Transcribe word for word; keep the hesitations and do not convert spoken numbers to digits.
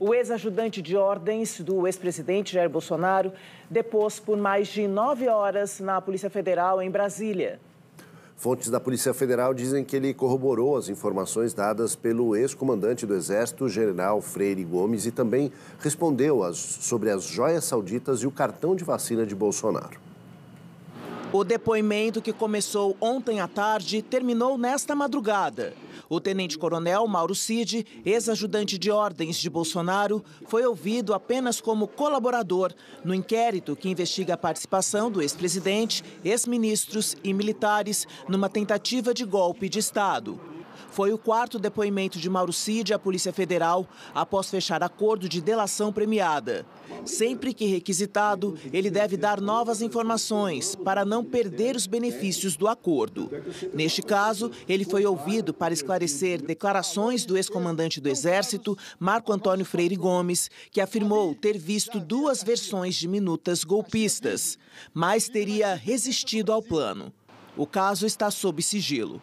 O ex-ajudante de ordens do ex-presidente Jair Bolsonaro depôs por mais de nove horas na Polícia Federal em Brasília. Fontes da Polícia Federal dizem que ele corroborou as informações dadas pelo ex-comandante do Exército, General Freire Gomes, e também respondeu as, sobre as joias sauditas e o cartão de vacina de Bolsonaro. O depoimento, que começou ontem à tarde, terminou nesta madrugada. O tenente-coronel Mauro Cid, ex-ajudante de ordens de Bolsonaro, foi ouvido apenas como colaborador no inquérito que investiga a participação do ex-presidente, ex-ministros e militares numa tentativa de golpe de Estado. Foi o quarto depoimento de Mauro Cid à Polícia Federal após fechar acordo de delação premiada. Sempre que requisitado, ele deve dar novas informações para não perder os benefícios do acordo. Neste caso, ele foi ouvido para esclarecer declarações do ex-comandante do Exército, Marco Antônio Freire Gomes, que afirmou ter visto duas versões de minutas golpistas, mas teria resistido ao plano. O caso está sob sigilo.